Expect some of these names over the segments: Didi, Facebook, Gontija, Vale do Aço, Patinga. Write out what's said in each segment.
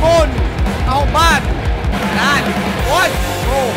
demônio! Arrombado! Caralho! Pode! Porra!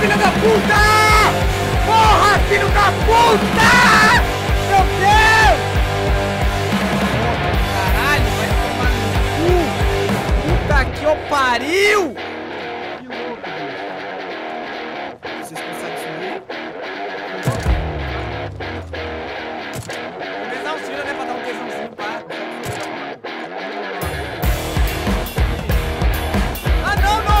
Filho da puta! Porra, filho da puta! Meu Deus! Caralho, vai tomar no cu! Puta que eu pariu! Que louco, bicho! Vocês conseguem subir? Vou dar um tiro, né? Pra dar um tesãozinho, pá! Ah, não, não!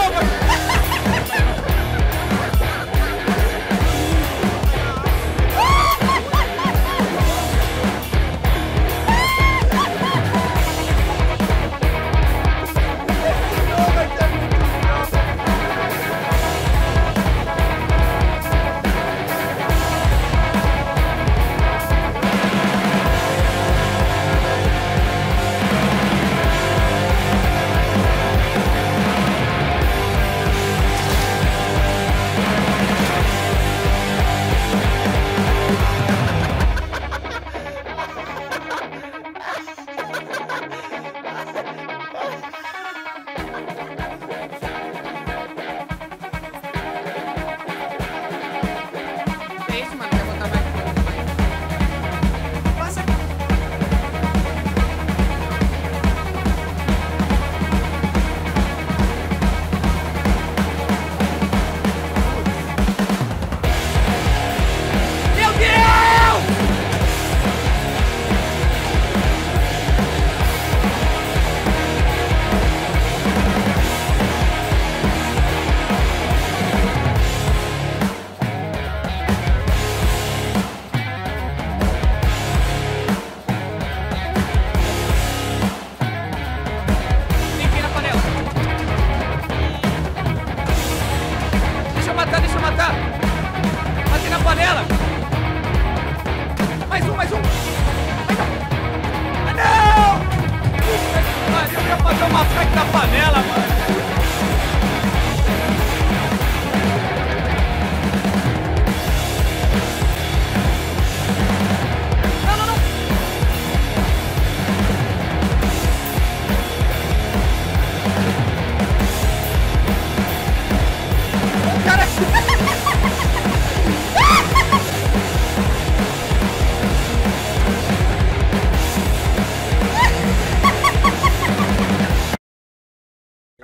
panela, mano.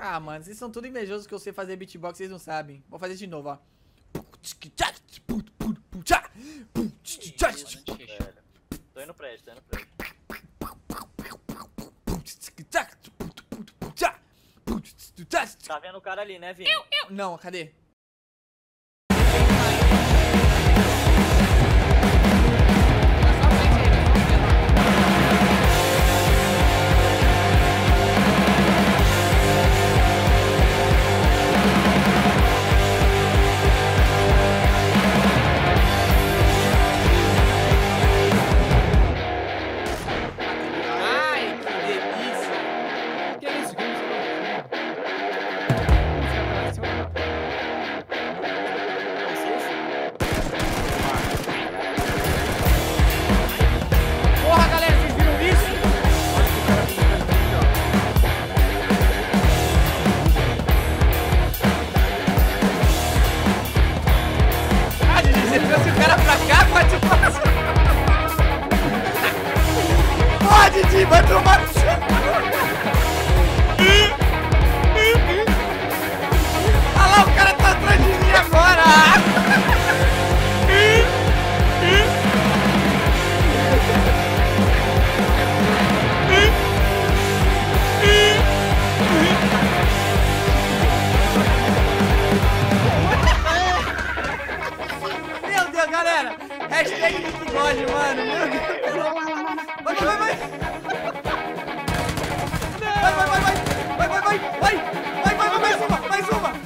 Ah, mano, vocês são tudo invejosos que eu sei fazer beatbox, vocês não sabem. Vou fazer de novo, ó. Tô indo pra ele, tô indo pra ele. Tá vendo o cara ali, né, Vini? Não, cadê? Didi, vai tomar no seu. Olha lá, o cara tá atrás de mim agora. Meu Deus, galera. Hashtag muito bode, mano. Meu Deus.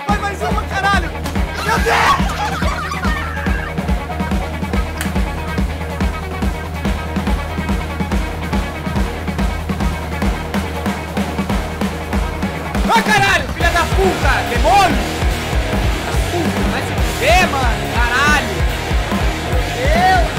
Vai, mais uma, caralho! Meu Deus! Ó, caralho, filha da puta! Demônio! Da puta, vai se fuder, mano! Caralho! Meu Deus!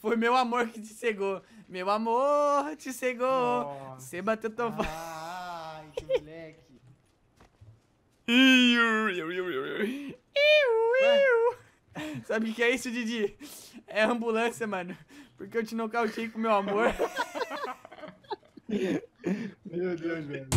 Foi meu amor que te cegou. Meu amor te cegou. Nossa. Você bateu tão forte. Ai, que moleque. Sabe o que é isso, Didi? É ambulância, mano. Porque eu te nocauteei com meu amor. Meu Deus, velho.